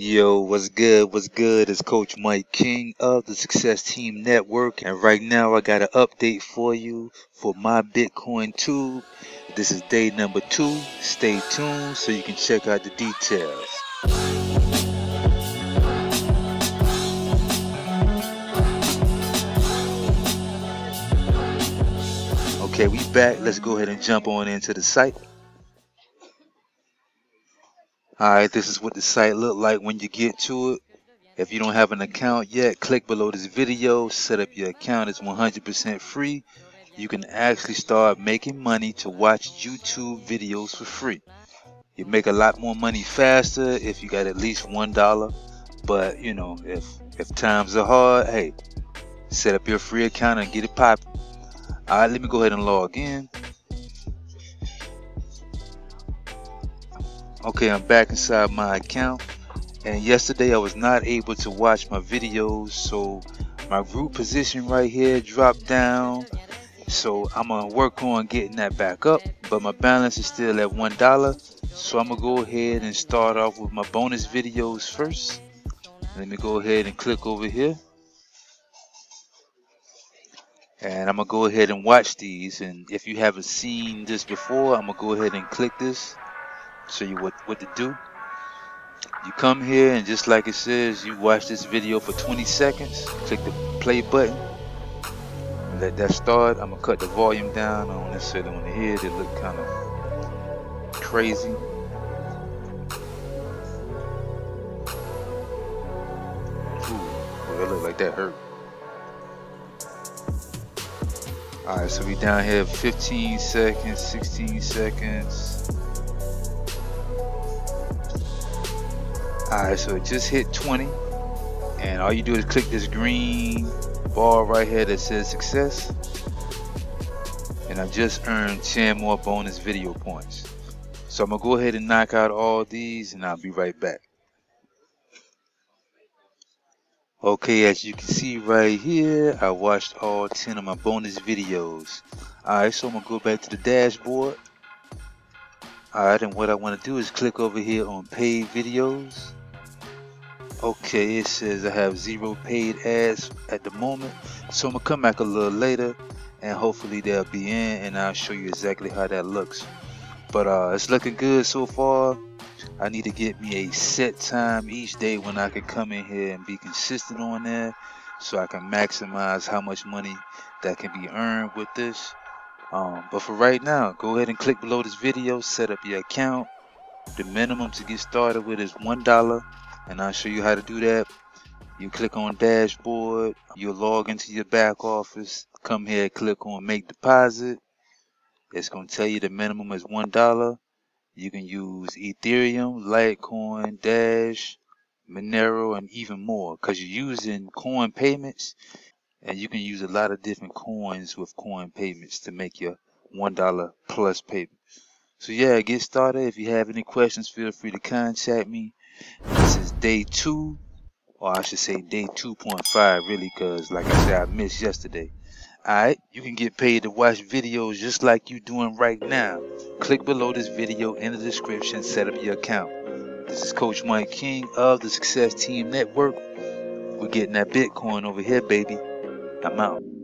Yo, what's good? What's good? It's Coach Mike King of the Success Team Network, and right now I got an update for you for My Bitcoin Tube. This is day number 2. Stay tuned so you can check out the details. Okay, we back. Let's go ahead and jump on into the site. Alright, this is what the site look like when you get to it. If you don't have an account yet, click below this video, set up your account. It's 100% free. You can actually start making money to watch YouTube videos for free. You make a lot more money faster if you got at least $1. But, you know, if times are hard, hey, set up your free account and get it popping. Alright, let me go ahead and log in. Okay, I'm back inside my account, and yesterday I was not able to watch my videos, so my root position right here dropped down, so I'm gonna work on getting that back up. But my balance is still at $1, so I'm gonna go ahead and start off with my bonus videos first. Let me go ahead and click over here, and I'm gonna go ahead and watch these. And if you haven't seen this before, I'm gonna go ahead and click this. Show you what to do. You come here, and just like it says, you watch this video for 20 seconds. Click the play button and let that start. I'm gonna cut the volume down. I don't necessarily want to hear it. It look kind of crazy. Ooh, it look like that hurt. All right, so we down here 15 seconds, 16 seconds. Alright, so it just hit 20, and all you do is click this green bar right here that says success, and I just earned 10 more bonus video points. So I'm gonna go ahead and knock out all these, and I'll be right back. Okay, as you can see right here, I watched all 10 of my bonus videos. Alright, so I'm gonna go back to the dashboard. Alright, and what I want to do is click over here on paid videos. Okay, it says I have 0 paid ads at the moment, so I'm gonna come back a little later, and hopefully they'll be in, and I'll show you exactly how that looks. But it's looking good so far. I need to get me a set time each day when I can come in here and be consistent on there, so I can maximize how much money that can be earned with this. But for right now, go ahead and click below this video, set up your account. The minimum to get started with is $1, and I'll show you how to do that. You click on dashboard, you'll log into your back office, come here, click on make deposit. It's going to tell you the minimum is $1. You can use Ethereum, Litecoin, Dash, Monero, and even more, because you're using coin payments. And you can use a lot of different coins with coin payments to make your $1 plus payment. So yeah, get started. If you have any questions, feel free to contact me. This is day 2, or I should say day 2.5 really, because like I said, I missed yesterday. Alright, you can get paid to watch videos just like you're doing right now. Click below this video in the description, set up your account. This is Coach Mike King of the Success Team Network. We're getting that Bitcoin over here, baby. I'm out.